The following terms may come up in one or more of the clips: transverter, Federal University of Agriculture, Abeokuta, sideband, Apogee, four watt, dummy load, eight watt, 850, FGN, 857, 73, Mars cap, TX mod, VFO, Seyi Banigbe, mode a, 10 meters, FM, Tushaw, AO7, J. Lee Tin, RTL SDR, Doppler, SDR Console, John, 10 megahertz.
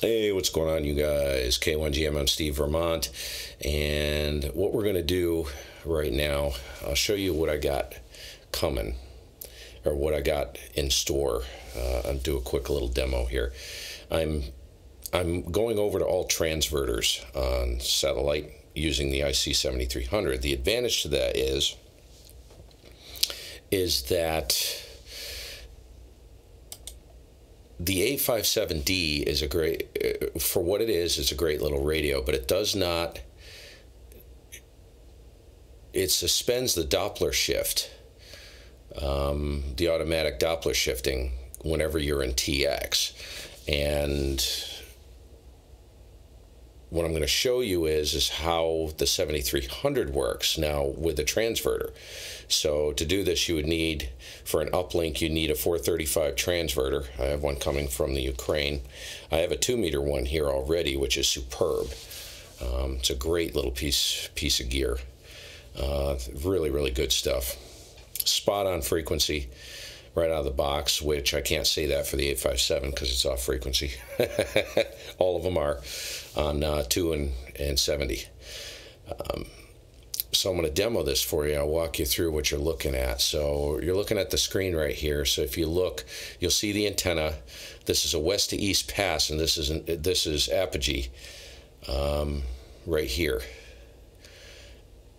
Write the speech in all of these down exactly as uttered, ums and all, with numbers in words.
Hey, what's going on, you guys? K one G M, I'm Steve Vermont, and what we're going to do right now, I'll show you what I got coming, or what I got in store. Uh, I'll do a quick little demo here. I'm, I'm going over to all transverters on satellite using the I C seventy-three hundred. The advantage to that is, is that the eight five seven D is a great, for what it is, it's a great little radio, but it does not, it suspends the Doppler shift, um, the automatic Doppler shifting whenever you're in T X. And what I'm going to show you is, is how the seventy-three hundred works now with the transverter. So to do this, you would need, for an uplink, you need a four thirty-five transverter. I have one coming from the Ukraine. I have a two meter one here already, which is superb. Um, it's a great little piece, piece of gear. Uh, really, really good stuff. Spot on frequency right out of the box, which I can't say that for the eight five seven because it's off frequency. All of them are on uh, two and, and seventy. Um, so I'm going to demo this for you. I'll walk you through what you're looking at. So you're looking at the screen right here. So if you look, you'll see the antenna. This is a west to east pass, and this is, an, this is Apogee um, right here.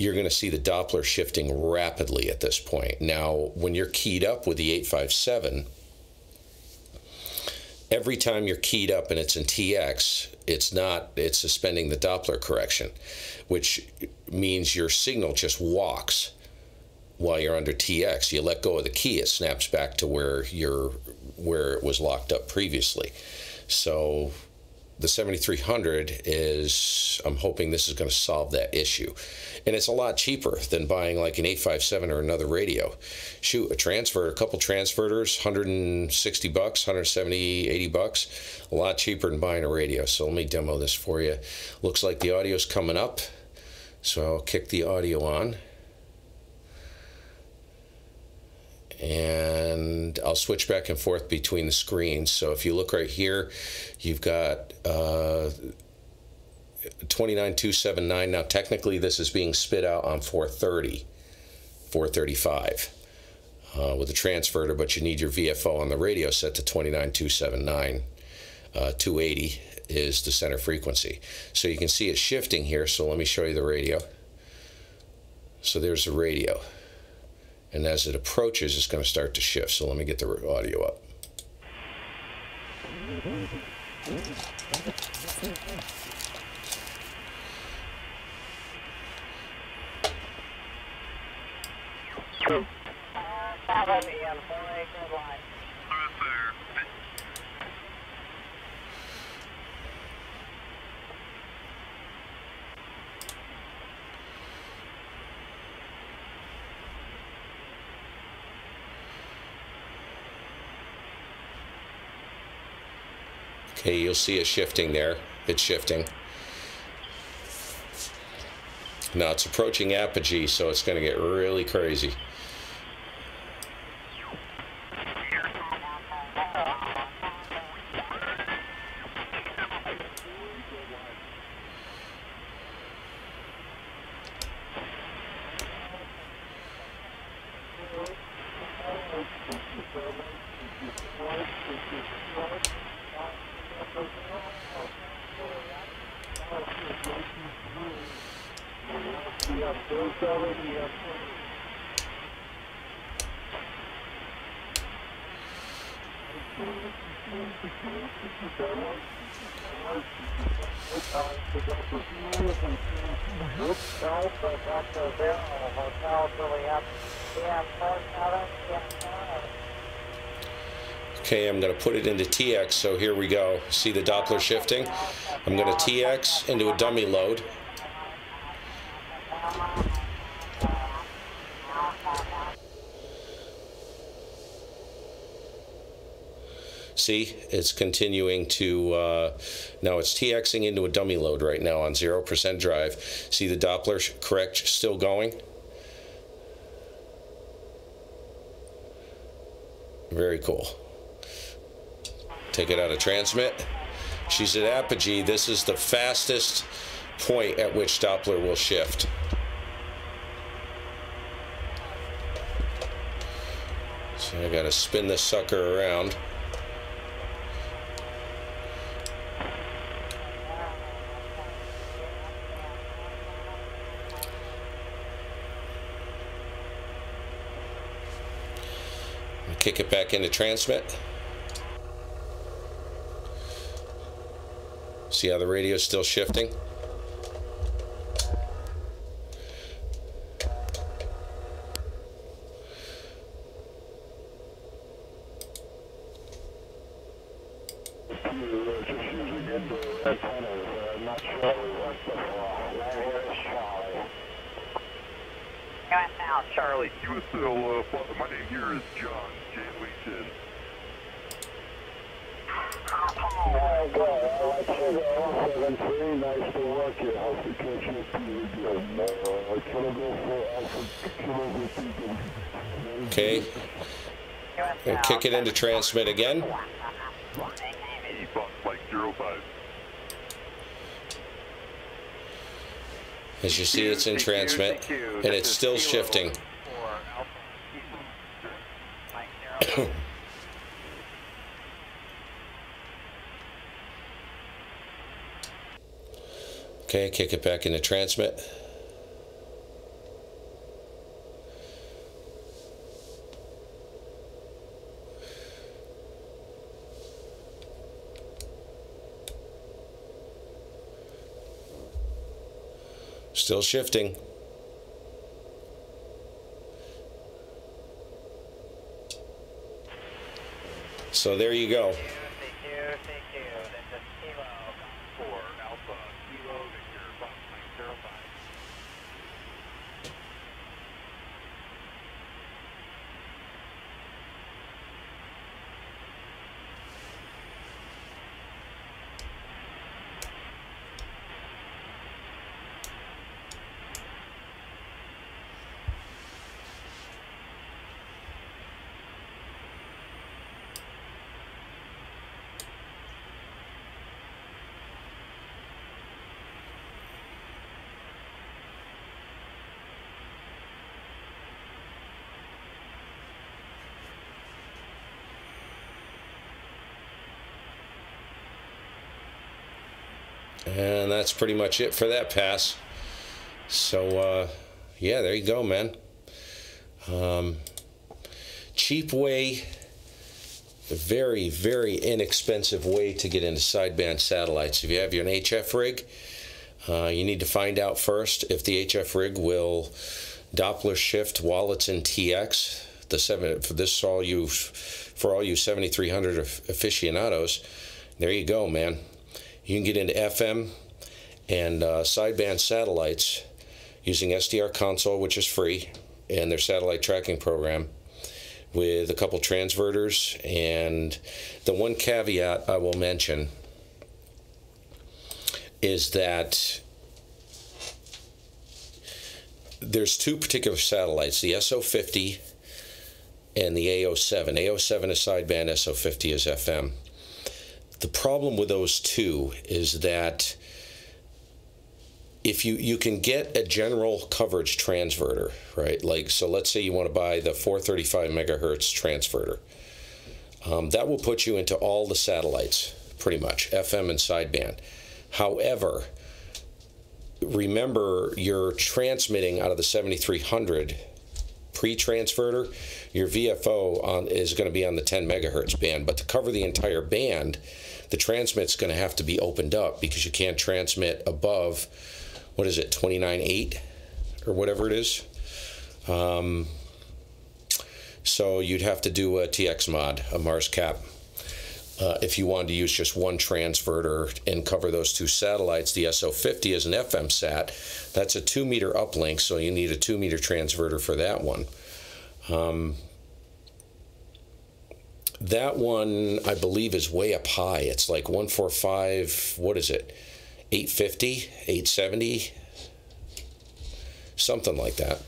You're going to see the Doppler shifting rapidly at this point. Now, when you're keyed up with the eight five seven, every time you're keyed up and it's in T X, it's not, it's suspending the Doppler correction, which means your signal just walks while you're under T X. You let go of the key, it snaps back to where you're, where it was locked up previously. So the seventy-three hundred is, I'm hoping this is going to solve that issue. And it's a lot cheaper than buying like an eight five seven or another radio. Shoot, a transfer, a couple transverters, one hundred sixty bucks, one hundred seventy, eighty bucks, a lot cheaper than buying a radio. So let me demo this for you. Looks like the audio's coming up, so I'll kick the audio on. And I'll switch back and forth between the screens. So if you look right here, you've got uh, twenty-nine point two seven nine. Now technically this is being spit out on four thirty, four thirty-five uh, with a transverter, but you need your V F O on the radio set to twenty-nine point two seven nine. Uh, two eighty is the center frequency. So you can see it shifting here. So let me show you the radio. So there's the radio. And as it approaches, it's going to start to shift. So let me get the audio up. Okay, you'll see it shifting there. It's shifting. Now it's approaching Apogee, so it's going to get really crazy. Okay, I'm going to put it into T X, so here we go. See the Doppler shifting? I'm going to T X into a dummy load. See, it's continuing to, uh, now it's TXing into a dummy load right now on zero percent drive. See the Doppler correct still going? Very cool. Take it out of transmit. She's at Apogee. This is the fastest point at which Doppler will shift. So I gotta spin this sucker around. Kick it back into transmit. See how the radio is still shifting? Charlie, you still, uh, my name here is John, J. Lee Tin. Oh, well, I like you, nice to work here. How's the kitchen? I can go for Alpha. Okay. And kick it into transmit again. As you see, it's in transmit, and it's still shifting. Okay, kick it back into transmit. Still shifting. So there you go. Thank you, thank you, thank you. This is Kilo for Alpha Kilo Victor . And that's pretty much it for that pass. So, uh, yeah, there you go, man. Um, cheap way, a very, very inexpensive way to get into sideband satellites. If you have your an H F rig, uh, you need to find out first if the H F rig will Doppler shift while it's in T X. The seven for this all you for all you seventy-three hundred aficionados. There you go, man. You can get into F M and uh, sideband satellites using S D R Console, which is free, and their satellite tracking program with a couple transverters. And the one caveat I will mention is that there's two particular satellites, the S O fifty and the A O seven. A O seven is sideband, S O fifty is F M. The problem with those two is that if you, you can get a general coverage transverter, right? Like, so let's say you want to buy the four thirty-five megahertz transverter. Um, that will put you into all the satellites, pretty much, F M and sideband. However, remember you're transmitting out of the seventy-three hundred pre-transverter. Your V F O on, is going to be on the ten megahertz band, but to cover the entire band, the transmit's going to have to be opened up because you can't transmit above, what is it, twenty-nine point eight or whatever it is. Um, so you'd have to do a T X mod, a Mars cap. Uh, if you wanted to use just one transverter and cover those two satellites, the S O fifty is an F M sat. That's a two meter uplink, so you need a two meter transverter for that one. Um, that one, I believe, is way up high. It's like one forty-five, what is it, eight fifty, eight seventy, something like that.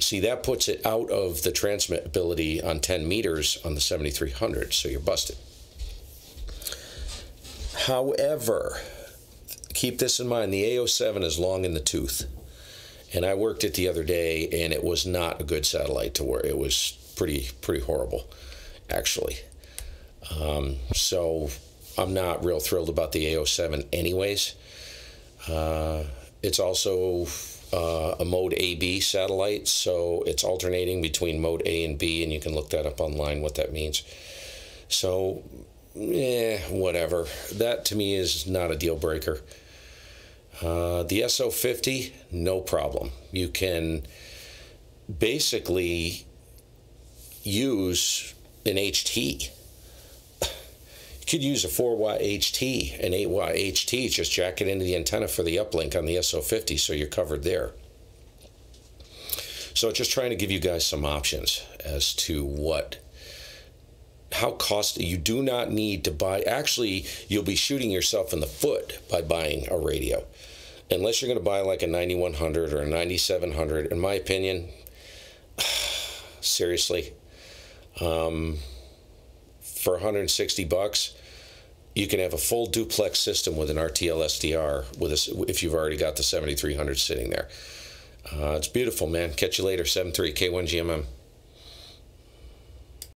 See, that puts it out of the transmissibility on ten meters on the seventy-three hundred, so you're busted. However, keep this in mind, the A O seven is long in the tooth. And I worked it the other day, and it was not a good satellite to work. It was pretty pretty horrible, actually. Um, so I'm not real thrilled about the A O seven anyways. Uh, it's also uh, a mode A B satellite, so it's alternating between mode A and B, and you can look that up online, what that means. So, eh, whatever. That, to me, is not a deal breaker. Uh, the S O fifty, no problem. You can basically use an H T. You could use a four watt H T, an eight watt H T, just jack it into the antenna for the uplink on the S O fifty, so you're covered there. So just trying to give you guys some options as to what, how costly. You do not need to buy, actually you'll be shooting yourself in the foot by buying a radio. Unless you're going to buy like a ninety-one hundred or a ninety-seven hundred, in my opinion, seriously, um, for one hundred sixty bucks, you can have a full duplex system with an R T L S D R with a, if you've already got the seventy-three hundred sitting there. Uh, it's beautiful, man. Catch you later. seven three K one G M M.